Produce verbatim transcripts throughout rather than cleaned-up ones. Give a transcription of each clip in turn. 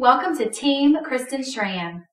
Welcome to Team Kristen Schramm.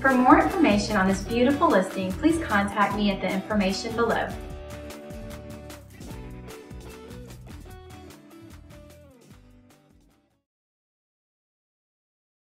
For more information on this beautiful listing, please contact me at the information below.